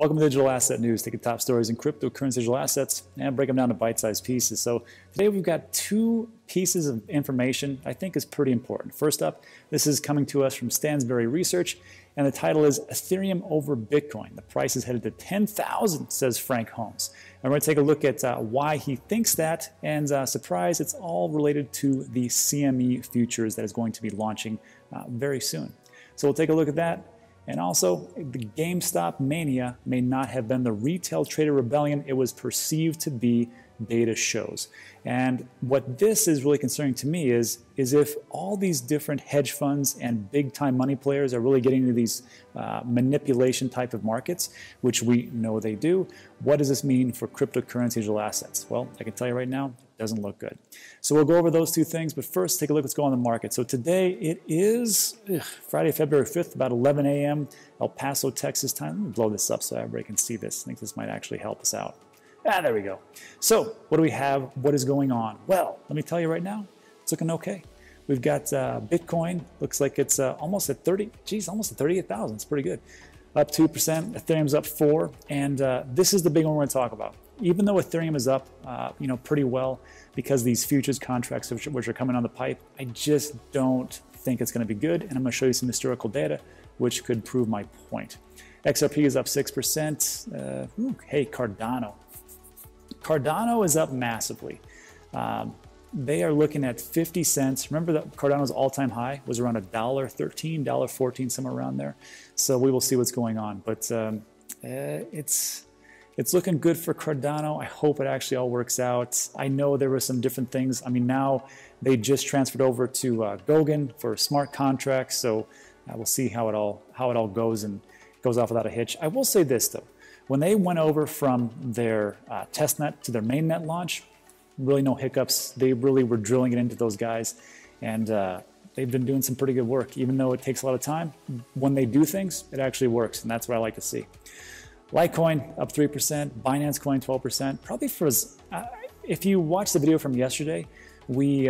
Welcome to Digital Asset News, taking top stories in cryptocurrency digital assets and break them down to bite-sized pieces. So today we've got two pieces of information I think is pretty important. First up, this is coming to us from Stansberry Research, and the title is Ethereum over Bitcoin. The price is headed to 10,000, says Frank Holmes. And we're going to take a look at why he thinks that, and surprise, it's all related to the CME futures that is going to be launching very soon. So we'll take a look at that. And also, the GameStop mania may not have been the retail trader rebellion it was perceived to be, data shows. And what this is really concerning to me is if all these different hedge funds and big time money players are really getting into these manipulation type of markets, which we know they do, what does this mean for cryptocurrency digital assets? Well, I can tell you right now, it doesn't look good. So we'll go over those two things, but first take a look at what's going on in the market. So today it is Friday, February 5th, about 11 a.m. El Paso, Texas time. Let me blow this up so everybody can see this. I think this might actually help us out. Ah, there we go. So what do we have? What is going on? Well, let me tell you right now, it's looking okay. We've got Bitcoin, looks like it's almost at 30, geez, almost at 38,000. It's pretty good. Up 2%, Ethereum's up 4%, and this is the big one we're gonna talk about. Even though Ethereum is up pretty well because these futures contracts which are coming on the pipe, I just don't think it's gonna be good, and I'm gonna show you some historical data which could prove my point. XRP is up 6%, hey, Cardano is up massively. They are looking at 50 cents. Remember that Cardano's all-time high was around $1.13, $1.14, somewhere around there. So we will see what's going on. But it's looking good for Cardano. I hope it actually all works out. I know there were some different things. I mean, now they just transferred over to Gogan for smart contracts. So we'll see how it all goes and goes off without a hitch. I will say this though. When they went over from their testnet to their mainnet launch, really no hiccups. They really were drilling it into those guys, and they've been doing some pretty good work. Even though it takes a lot of time, when they do things, it actually works, and that's what I like to see. Litecoin up 3%, Binance Coin 12%. Probably for if you watched the video from yesterday, we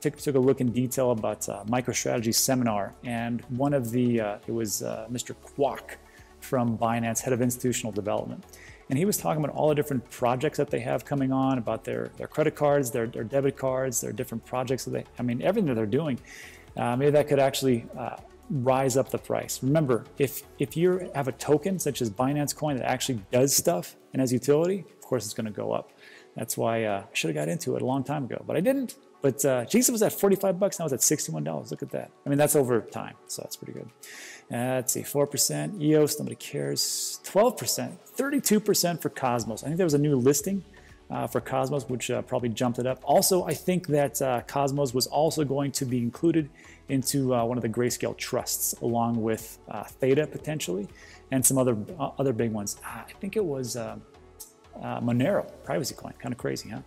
took a look in detail about MicroStrategy's seminar, and one of the Mr. Kwok from Binance, head of institutional development. And he was talking about all the different projects that they have coming on, about their credit cards, their debit cards, their different projects that they, I mean, everything that they're doing. Maybe that could actually rise up the price. Remember, if you have a token such as Binance Coin that actually does stuff and has utility, of course it's gonna go up. That's why I should have got into it a long time ago, but I didn't. But geez, it was at 45 bucks, now it's at $61. Look at that. I mean, that's over time, so that's pretty good. Let's see, 4%, EOS, nobody cares. 12%, 32% for Cosmos. I think there was a new listing for Cosmos, which probably jumped it up. Also, I think that Cosmos was also going to be included into one of the Grayscale trusts, along with Theta potentially, and some other big ones. I think it was Monero, privacy coin, kind of crazy, huh?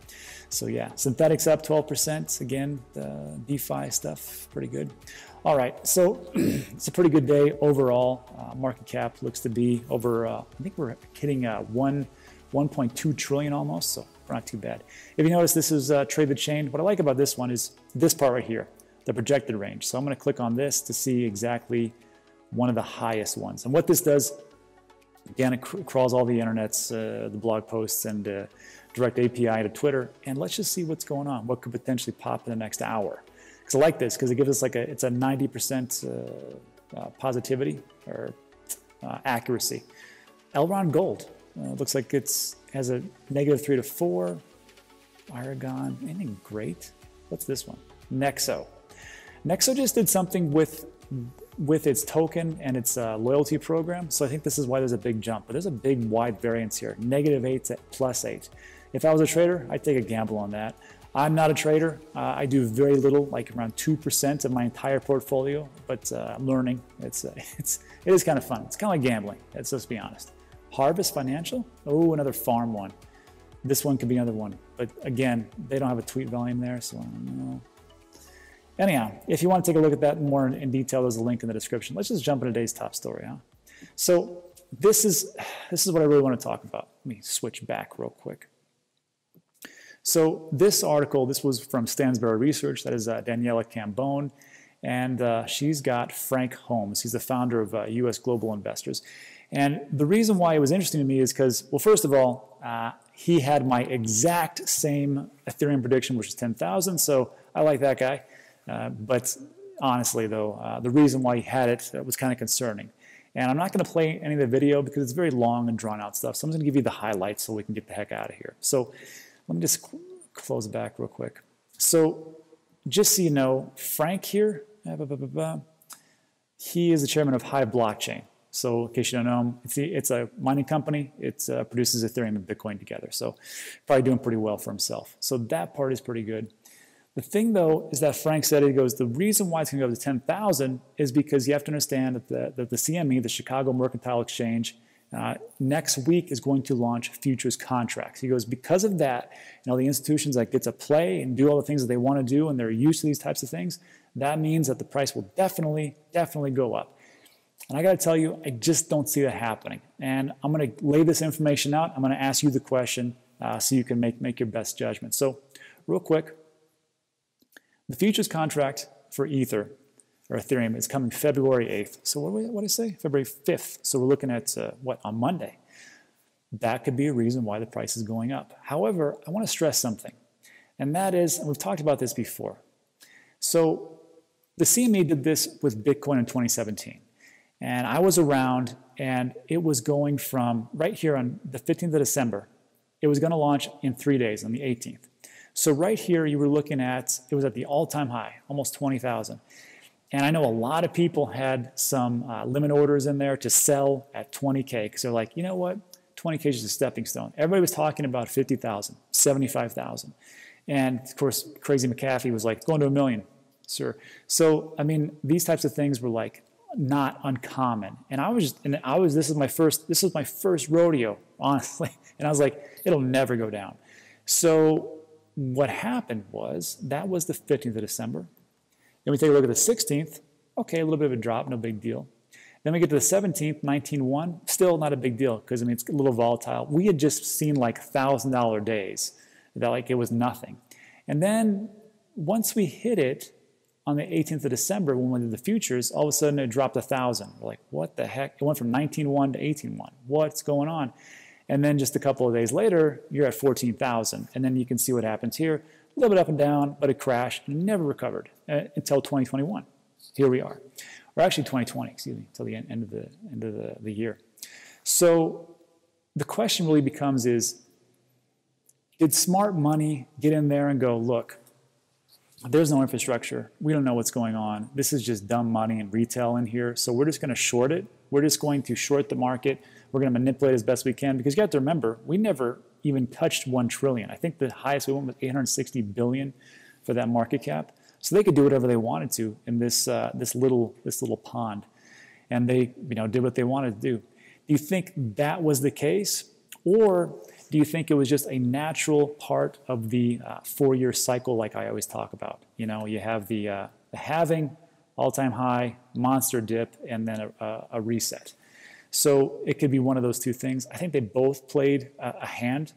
So yeah, Synthetic's up 12%. Again, the DeFi stuff, pretty good. All right, so it's a pretty good day overall. Market cap looks to be over, I think we're hitting 1.2 trillion almost, so we're not too bad. If you notice, this is Trade the Chain. What I like about this one is this part right here, the projected range. So I'm gonna click on this to see exactly one of the highest ones. And what this does, again, it crawls all the internets, the blog posts, and direct API to Twitter. And let's just see what's going on, what could potentially pop in the next hour. Because I like this, because it gives us like it's a 90% positivity or accuracy. Elrond Gold looks like it's has a -3 to 4. Aragon, anything great? What's this one? Nexo. Nexo just did something with its token and its loyalty program. So I think this is why there's a big jump, but there's a big wide variance here, -8 to +8. If I was a trader, I'd take a gamble on that. I'm not a trader. I do very little, like around 2% of my entire portfolio, but I'm learning. It is kind of fun. It's kind of like gambling, let's be honest. Harvest Financial, oh, another farm one. This one could be another one, but again, they don't have a tweet volume there, so I don't know. Anyhow, if you want to take a look at that more in detail, there's a link in the description. Let's just jump into today's top story, huh? So this is what I really want to talk about. Let me switch back real quick. So this article, this was from Stansberry Research. That is Daniela Cambone, and she's got Frank Holmes. He's the founder of U.S. Global Investors. And the reason why it was interesting to me is because, well, first of all, he had my exact same Ethereum prediction, which is 10,000. So I like that guy. But honestly, though, the reason why he had it was kind of concerning. And I'm not going to play any of the video because it's very long and drawn out stuff. So I'm just going to give you the highlights so we can get the heck out of here. So let me just close it back real quick. So just so you know, Frank here, he is the chairman of Hive Blockchain. So in case you don't know him, it's a mining company. It produces Ethereum and Bitcoin together. So probably doing pretty well for himself. So that part is pretty good. The thing, though, is that Frank said, he goes, the reason why it's going to go up to 10,000 is because you have to understand that the CME, the Chicago Mercantile Exchange, next week is going to launch futures contracts. He goes, because of that, you know, the institutions that get to play and do all the things that they want to do and they're used to these types of things, that means that the price will definitely, definitely go up. And I got to tell you, I just don't see that happening. And I'm going to lay this information out. I'm going to ask you the question so you can make your best judgment. So real quick, the futures contract for Ether or Ethereum is coming February 8th. So what did I say? February 5th. So we're looking at what, on Monday. That could be a reason why the price is going up. However, I want to stress something. And that is, and we've talked about this before. So the CME did this with Bitcoin in 2017. And I was around, and it was going from right here on the 15th of December. It was going to launch in 3 days on the 18th. So right here, you were looking at, it was at the all-time high, almost 20,000. And I know a lot of people had some limit orders in there to sell at 20K because they're like, you know what, 20K is just a stepping stone. Everybody was talking about 50,000, 75,000. And of course, Crazy McAfee was like, going to 1 million, sir. So, I mean, these types of things were like not uncommon. And this was my first rodeo, honestly. And I was like, it'll never go down. So what happened was, that was the 15th of December. Then we take a look at the 16th. Okay, a little bit of a drop, no big deal. Then we get to the 17th, 19.1, still not a big deal because, I mean, it's a little volatile. We had just seen like $1,000 days that like it was nothing. And then once we hit it on the 18th of December when we did the futures, all of a sudden it dropped 1,000. We're like, what the heck? It went from 19.1 to 18.1. What's going on? And then just a couple of days later, you're at 14,000. And then you can see what happens here. A little bit up and down, but it crashed and never recovered until 2021. Here we are. Or actually 2020, excuse me, until the end of the year. So the question really becomes is, did smart money get in there and go, look, there's no infrastructure. We don't know what's going on. This is just dumb money and retail in here. So we're just going to short it. We're just going to short the market. We're going to manipulate as best we can because you have to remember, we never even touched 1 trillion. I think the highest we went was 860 billion for that market cap. So they could do whatever they wanted to in this little pond. And they, you know, did what they wanted to do. Do you think that was the case? Or do you think it was just a natural part of the four-year cycle like I always talk about? You know, you have the halving, all-time high, monster dip, and then a reset. So it could be one of those two things. I think they both played a hand.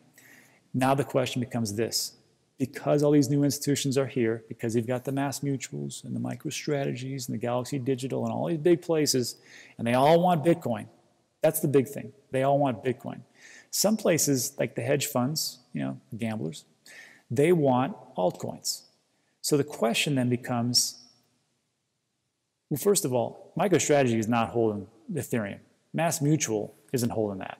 Now the question becomes this. Because all these new institutions are here, because you've got the Mass Mutuals and the MicroStrategies and the Galaxy Digital and all these big places, and they all want Bitcoin. That's the big thing. They all want Bitcoin. Some places, like the hedge funds, you know, the gamblers, they want altcoins. So the question then becomes, well, first of all, MicroStrategy is not holding Ethereum. Mass Mutual isn't holding that.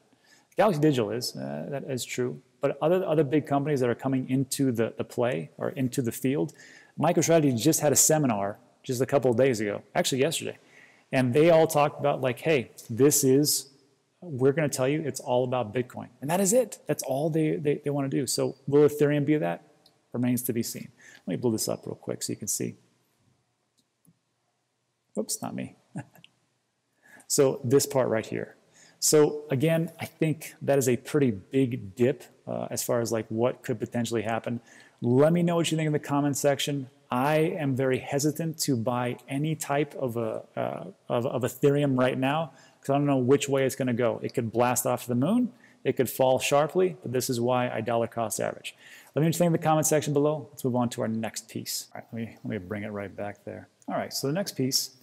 Galaxy Digital is, that is true. But other big companies that are coming into the play or into the field, MicroStrategy just had a seminar just a couple of days ago, actually yesterday. And they all talked about like, hey, we're going to tell you it's all about Bitcoin. And that is it. That's all they want to do. So will Ethereum be that? Remains to be seen. Let me blow this up real quick so you can see. Whoops, not me. So this part right here. So again, I think that is a pretty big dip as far as like what could potentially happen. Let me know what you think in the comment section. I am very hesitant to buy any type of Ethereum right now. I don't know which way it's going to go. It could blast off to the moon. It could fall sharply. But this is why I dollar cost average. Let me know what you think in the comment section below. Let's move on to our next piece. All right, let me bring it right back there. All right, so the next piece.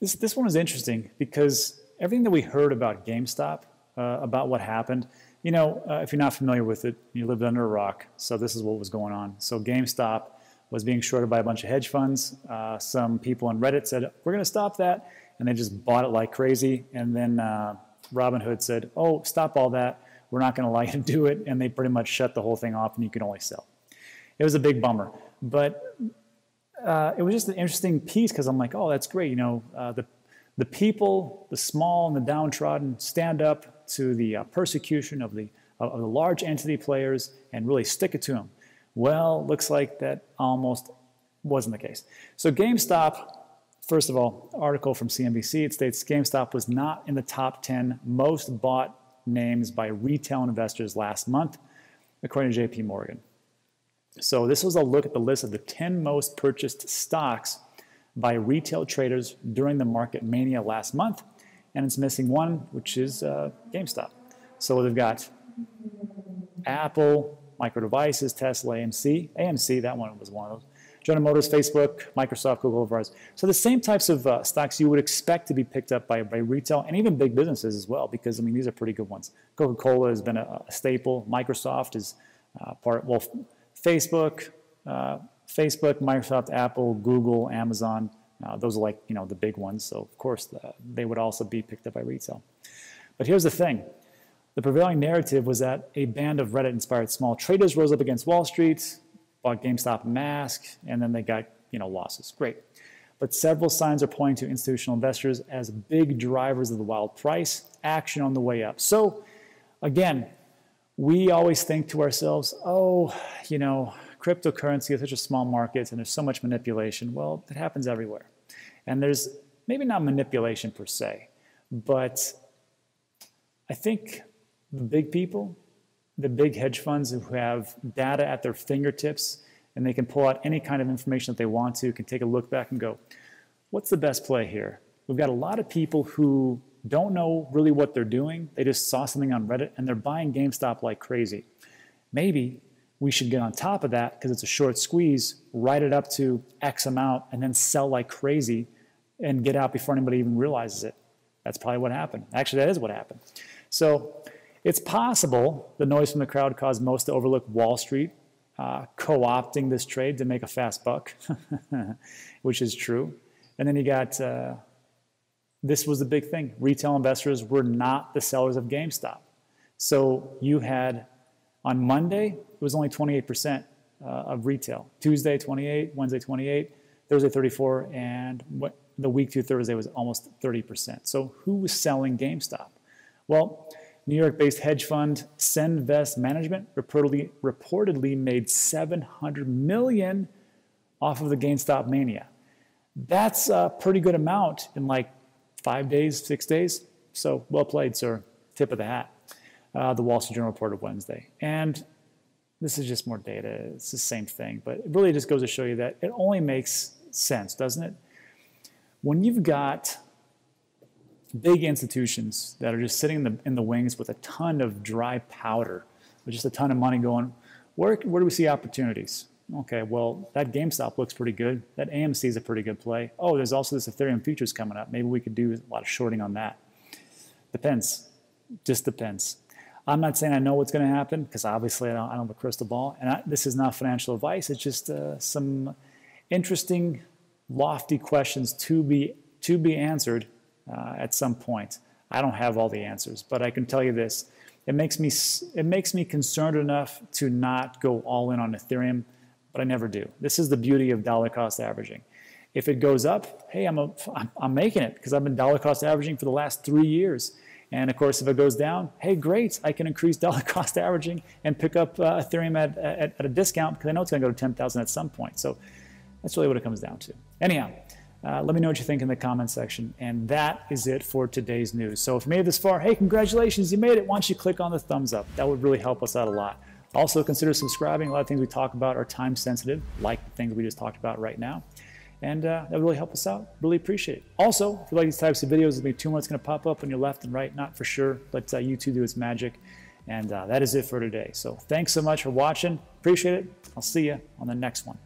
This one is interesting because everything that we heard about GameStop, about what happened, you know, if you're not familiar with it, you lived under a rock. So this is what was going on. So GameStop was being shorted by a bunch of hedge funds. Some people on Reddit said, we're going to stop that. And they just bought it like crazy. And then Robinhood said, oh, stop all that. We're not going to allow you to do it. And they pretty much shut the whole thing off and you could only sell. It was a big bummer. But it was just an interesting piece because I'm like, oh, that's great. You know, the people, the small and the downtrodden stand up to the persecution of the large entity players and really stick it to them. Well, looks like that almost wasn't the case. So GameStop, first of all, article from CNBC, it states GameStop was not in the top 10 most bought names by retail investors last month, according to J.P. Morgan. So this was a look at the list of the 10 most purchased stocks by retail traders during the market mania last month, and it's missing one, which is GameStop. So they've got Apple, Micro Devices, Tesla, AMC, that one was one of those. General Motors, Facebook, Microsoft, Google, Verizon. So the same types of stocks you would expect to be picked up by retail and even big businesses as well, because, I mean, these are pretty good ones. Coca-Cola has been a staple. Microsoft is Facebook, Microsoft, Apple, Google, Amazon. Those are like, you know, the big ones. So, of course, they would also be picked up by retail. But here's the thing. The prevailing narrative was that a band of Reddit-inspired small traders rose up against Wall Street, bought GameStop mask, and then they got, you know, losses. Great. But several signs are pointing to institutional investors as big drivers of the wild price, action on the way up. So, again, we always think to ourselves, oh, you know, cryptocurrency is such a small market and there's so much manipulation. Well, it happens everywhere. And there's maybe not manipulation per se, but I think the big people, the big hedge funds who have data at their fingertips and they can pull out any kind of information that they want to, can take a look back and go, what's the best play here? We've got a lot of people who don't know really what they're doing. They just saw something on Reddit and they're buying GameStop like crazy. Maybe we should get on top of that because it's a short squeeze, write it up to X amount and then sell like crazy and get out before anybody even realizes it. That's probably what happened. Actually, that is what happened. So it's possible the noise from the crowd caused most to overlook Wall Street co-opting this trade to make a fast buck, which is true. And then you got, this was the big thing. Retail investors were not the sellers of GameStop. So you had, on Monday, it was only 28% of retail. Tuesday, 28, Wednesday, 28, Thursday, 34, and the week to Thursday was almost 30%. So who was selling GameStop? Well, New York-based hedge fund Senvest Management reportedly made $700 million off of the GameStop mania. That's a pretty good amount in like 5 days, 6 days. So well played, sir. Tip of the hat. The Wall Street Journal reported Wednesday. And this is just more data. It's the same thing. But it really just goes to show you that it only makes sense, doesn't it? When you've got big institutions that are just sitting in the wings with a ton of dry powder, with just a ton of money going, where do we see opportunities? Okay, well, that GameStop looks pretty good. That AMC is a pretty good play. Oh, there's also this Ethereum futures coming up. Maybe we could do a lot of shorting on that. Depends. Just depends. I'm not saying I know what's going to happen because obviously I don't have a crystal ball. And this is not financial advice. It's just some interesting, lofty questions to be answered at some point. I don't have all the answers, but I can tell you this. It makes me concerned enough to not go all in on Ethereum, but I never do. This is the beauty of dollar cost averaging. If it goes up, hey, I'm making it because I've been dollar cost averaging for the last 3 years. And, of course, if it goes down, hey, great, I can increase dollar cost averaging and pick up Ethereum at a discount because I know it's going to go to $10,000 at some point. So that's really what it comes down to. Anyhow, let me know what you think in the comment section. And that is it for today's news. So if you made it this far, hey, congratulations, you made it. Why don't you click on the thumbs up? That would really help us out a lot. Also, consider subscribing. A lot of things we talk about are time sensitive, like the things we just talked about right now. And that would really help us out. Really appreciate it. Also, if you like these types of videos, there'll be two more that's going to pop up on your left and right. Not for sure, but YouTube do its magic. And that is it for today. So thanks so much for watching. Appreciate it. I'll see you on the next one.